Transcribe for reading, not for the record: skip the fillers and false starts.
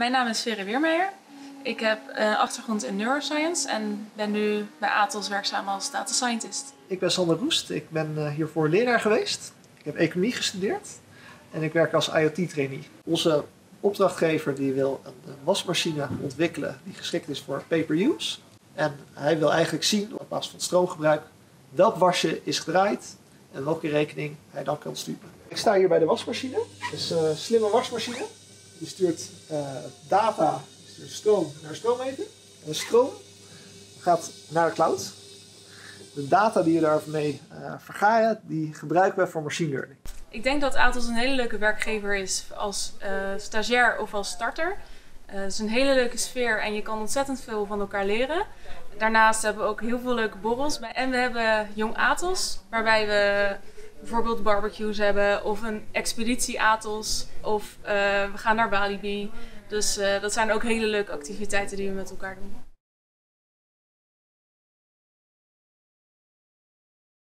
Mijn naam is Vere Weermeijer. Ik heb een achtergrond in neuroscience en ben nu bij Atos werkzaam als data scientist. Ik ben Sander Roest. Ik ben hiervoor leraar geweest. Ik heb economie gestudeerd en ik werk als IoT-trainee. Onze opdrachtgever die wil een wasmachine ontwikkelen die geschikt is voor pay-per-use. En hij wil eigenlijk zien op basis van stroomgebruik welk wasje is gedraaid en welke rekening hij dan kan sturen. Ik sta hier bij de wasmachine. Het is een slimme wasmachine. Die stuurt data, stroom naar stroommeter. En de stroom gaat naar de cloud. De data die je daarmee vergaren, die gebruiken we voor machine learning. Ik denk dat Atos een hele leuke werkgever is als stagiair of als starter. Het is een hele leuke sfeer en je kan ontzettend veel van elkaar leren. Daarnaast hebben we ook heel veel leuke borrels. En we hebben Jong Atos, waarbij we bijvoorbeeld barbecues hebben of een expeditie Atos. Of we gaan naar Walibi. Dus dat zijn ook hele leuke activiteiten die we met elkaar doen.